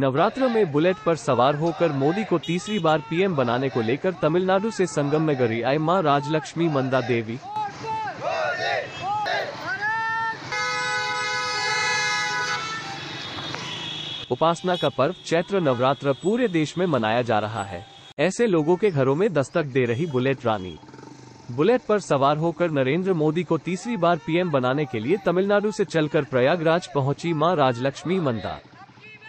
नवरात्र में बुलेट पर सवार होकर मोदी को तीसरी बार पीएम बनाने को लेकर तमिलनाडु से संगम में नगरी आई मां राजलक्ष्मी मंदा देवी। उपासना का पर्व चैत्र नवरात्र पूरे देश में मनाया जा रहा है। ऐसे लोगों के घरों में दस्तक दे रही बुलेट रानी। बुलेट पर सवार होकर नरेंद्र मोदी को तीसरी बार पीएम बनाने के लिए तमिलनाडु से चलकर प्रयागराज पहुंची मां राजलक्ष्मी मंदा।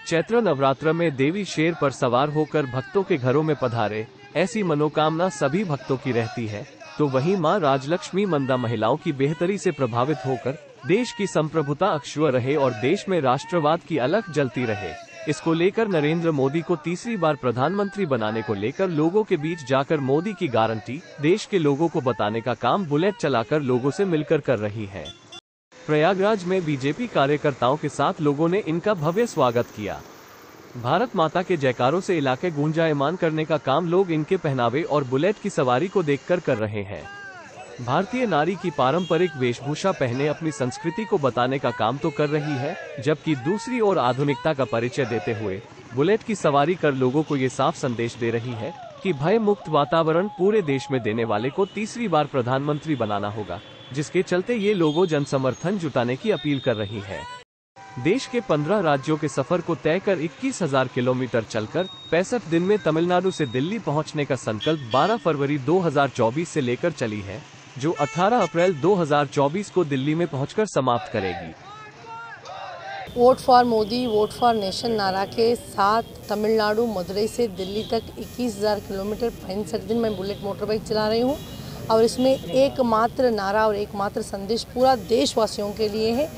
चैत्र नवरात्र में देवी शेर पर सवार होकर भक्तों के घरों में पधारे, ऐसी मनोकामना सभी भक्तों की रहती है। तो वहीं मां राजलक्ष्मी मंदा महिलाओं की बेहतरी से प्रभावित होकर देश की संप्रभुता अक्षुण्य रहे और देश में राष्ट्रवाद की अलख जलती रहे, इसको लेकर नरेंद्र मोदी को तीसरी बार प्रधानमंत्री बनाने को लेकर लोगों के बीच जाकर मोदी की गारंटी देश के लोगों को बताने का काम बुलेट चलाकर लोगों से मिलकर कर रही है। प्रयागराज में बीजेपी कार्यकर्ताओं के साथ लोगों ने इनका भव्य स्वागत किया। भारत माता के जयकारों से इलाके गूंजायमान करने का काम लोग इनके पहनावे और बुलेट की सवारी को देखकर कर रहे हैं। भारतीय नारी की पारंपरिक वेशभूषा पहने अपनी संस्कृति को बताने का काम तो कर रही है, जबकि दूसरी ओर आधुनिकता का परिचय देते हुए बुलेट की सवारी कर लोगों को ये साफ संदेश दे रही है कि भय मुक्त वातावरण पूरे देश में देने वाले को तीसरी बार प्रधानमंत्री बनाना होगा, जिसके चलते ये लोगों जनसमर्थन जुटाने की अपील कर रही है। देश के 15 राज्यों के सफर को तय कर 21,000 किलोमीटर चलकर 65 दिन में तमिलनाडु से दिल्ली पहुंचने का संकल्प 12 फरवरी 2024 से लेकर चली है, जो 18 अप्रैल 2024 को दिल्ली में पहुंचकर समाप्त करेगी। Vote for Modi vote for nation नारा के साथ तमिलनाडु मदुरई से दिल्ली तक 21,000 किलोमीटर 65 दिन में बुलेट मोटरबाइक चला रही हूँ और इसमें एकमात्र नारा और एकमात्र संदेश पूरा देशवासियों के लिए है,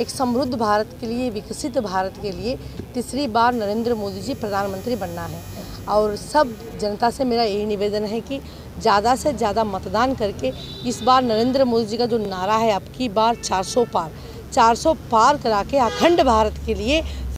एक समृद्ध भारत के लिए, विकसित भारत के लिए तीसरी बार नरेंद्र मोदी जी प्रधानमंत्री बनना है। और सब जनता से मेरा यही निवेदन है कि ज़्यादा से ज़्यादा मतदान करके इस बार नरेंद्र मोदी जी का जो नारा है, अब की बार 400 पार करा के अखंड भारत के लिए